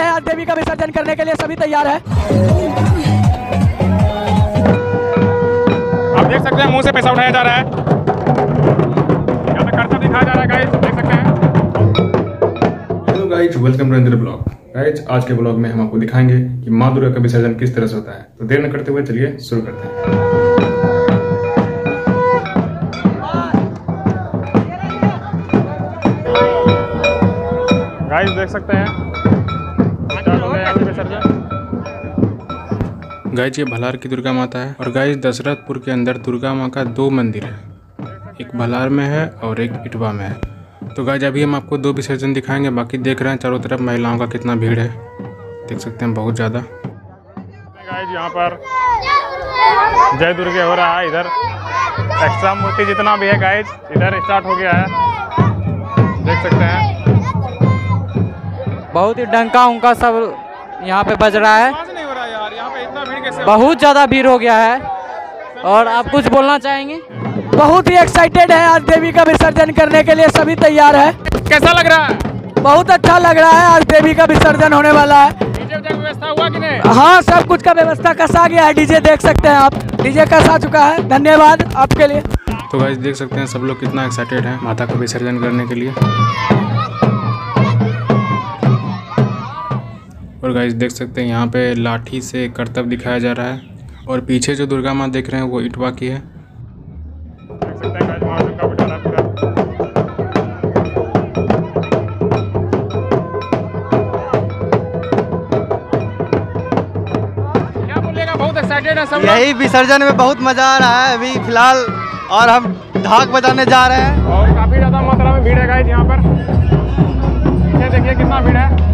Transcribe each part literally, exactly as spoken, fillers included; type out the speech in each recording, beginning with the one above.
सकते हैं। आज देवी का विसर्जन करने के लिए सभी तैयार है। आप देख सकते हैं मुंह से पैसा उठाया जा रहा है, यहाँ पे खर्चा दिखाया जा रहा है गाइस, देख सकते हैं। Hello guys, welcome to another blog. Guys आज के ब्लॉग में हम आपको दिखाएंगे कि माँ दुर्गा का विसर्जन किस तरह से होता है। तो देर न करते हुए चलिए शुरू करते हैं। गाइस देख सकते हैं गाइस, ये भलार की दुर्गा माता है। और गाइस दशरथपुर के अंदर दुर्गा माँ का दो मंदिर है, एक भलार में है और एक इटवा में है। तो गाइस अभी हम आपको दो विसर्जन दिखाएंगे। बाकी देख रहे हैं चारों तरफ महिलाओं का कितना भीड़ है, देख सकते हैं बहुत ज़्यादा। गाइस यहाँ पर जय दुर्गे हो रहा है, इधर एक्स्ट्रा मूर्ति जितना भी है गाइस इधर स्टार्ट हो गया है, देख सकते हैं। बहुत ही डंका उनका सब यहाँ पे बज रहा है, नहीं हो रहा यार, यहाँ पे इतना भीड़ कैसे? बहुत ज़्यादा भीड़ हो गया है। और आप कुछ बोलना चाहेंगे? बहुत ही एक्साइटेड है, आज देवी का विसर्जन करने के लिए सभी तैयार है। कैसा लग रहा है? बहुत अच्छा लग रहा है, आज देवी का विसर्जन होने वाला है। डीजे का व्यवस्था हुआ कि नहीं? हाँ सब कुछ का व्यवस्था कसा गया है, डीजे देख सकते हैं आप, डीजे कसा चुका है। धन्यवाद आपके लिए। तो गाइस देख सकते हैं सब लोग कितना एक्साइटेड है माता का विसर्जन करने के लिए। और गाइस देख सकते हैं यहाँ पे लाठी से करतब दिखाया जा रहा है। और पीछे जो दुर्गा माँ देख रहे हैं वो इटवा की है, देख सकते हैं गाइस। वहाँ दुर्गा बिठा रखा, क्या बोलेगा? बहुत एक्साइटेड है सब। यही विसर्जन में बहुत मजा आ रहा है अभी फिलहाल, और हम ढाक बजाने जा रहे हैं। और काफी ज्यादा मात्रा में भीड़ है गाइस यहाँ पर, पीछे देखिए कितना भीड़ है।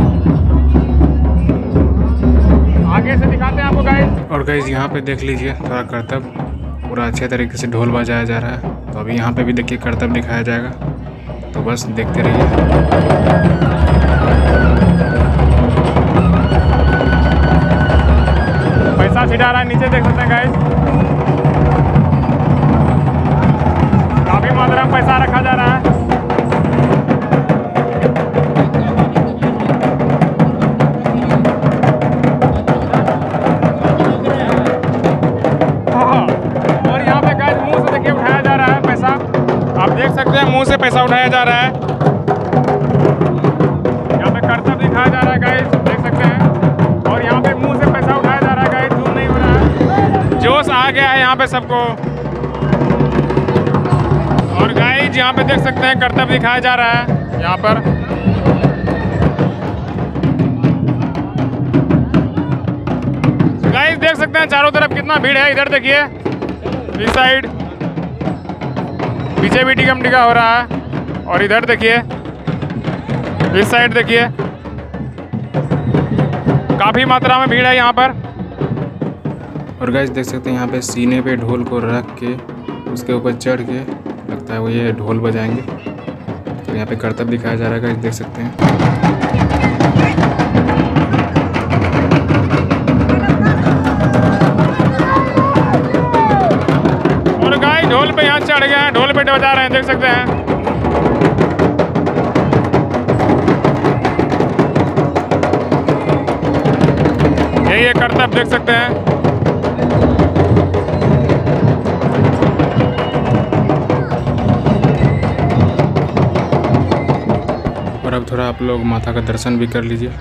आगे से दिखाते हैं आपको गाइस। और गाइस यहाँ पे देख लीजिए थोड़ा करतब पूरा अच्छे तरीके से ढोल बजाया जा रहा है। तो अभी यहाँ पे भी देखिए करतब दिखाया जाएगा, तो बस देखते रहिए। पैसा छिटा रहा है नीचे, देख सकते हैं गाइस, काफी मात्रा में पैसा रखा जा रहा है। मुंह से पैसा उठाया जा रहा है, यहाँ पे करतब दिखाया जा रहा है गाइस, देख सकते हैं। और यहाँ पे मुंह से पैसा उठाया जा रहा है गाइस, दूर नहीं हो रहा है, जोश आ गया है यहाँ पे सबको। और गाइस यहाँ पे देख सकते हैं करतब दिखाया जा रहा है यहाँ पर। गाइस देख सकते हैं चारों तरफ कितना भीड़ है, इधर देखिए इस साइड पीछे भी टिकम टिका हो रहा है, और इधर देखिए इस साइड देखिए काफ़ी मात्रा में भीड़ है यहाँ पर। और गाइस देख सकते हैं यहाँ पे सीने पे ढोल को रख के उसके ऊपर चढ़ के लगता है वो ये ढोल बजाएंगे। तो यहाँ पे करतब दिखाया जा रहा है गाइस, देख सकते हैं। ढोल पे यहाँ चढ़ गया है, ढोल पे बजा रहे हैं, देख सकते हैं। यही ये करतब देख सकते हैं। और अब थोड़ा आप लोग माता का दर्शन भी कर लीजिए।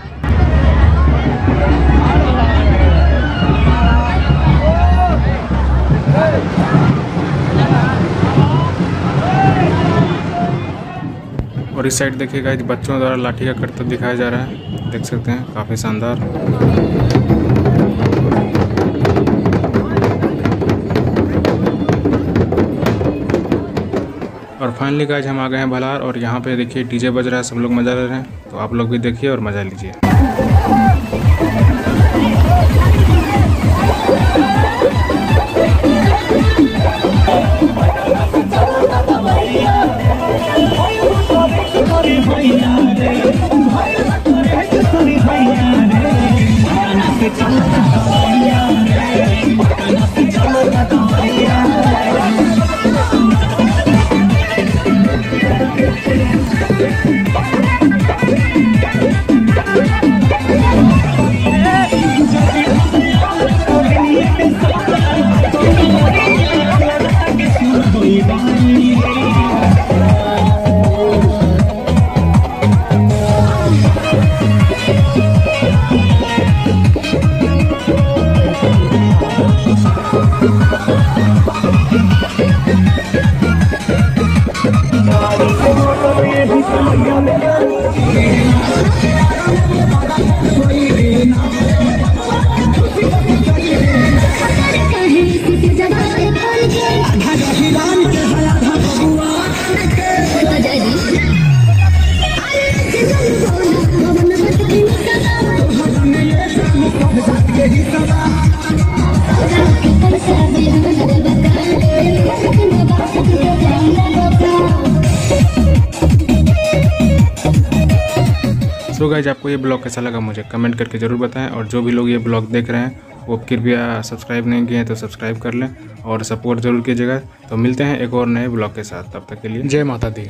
और इस साइड देखिए गाइस बच्चों द्वारा लाठी का करतब दिखाया जा रहा है, देख सकते हैं काफ़ी शानदार। और फाइनली गाइस हम आ गए हैं भलार, और यहाँ पे देखिए डीजे बज रहा है, सब लोग मज़ा ले रहे हैं। तो आप लोग भी देखिए और मज़ा लीजिए। गाइज आपको ये ब्लॉग कैसा लगा मुझे कमेंट करके ज़रूर बताएं, और जो भी लोग ये ब्लॉग देख रहे हैं वो कृपया सब्सक्राइब नहीं किए हैं तो सब्सक्राइब कर लें और सपोर्ट ज़रूर कीजिएगा। तो मिलते हैं एक और नए ब्लॉग के साथ, तब तक के लिए जय माता दी।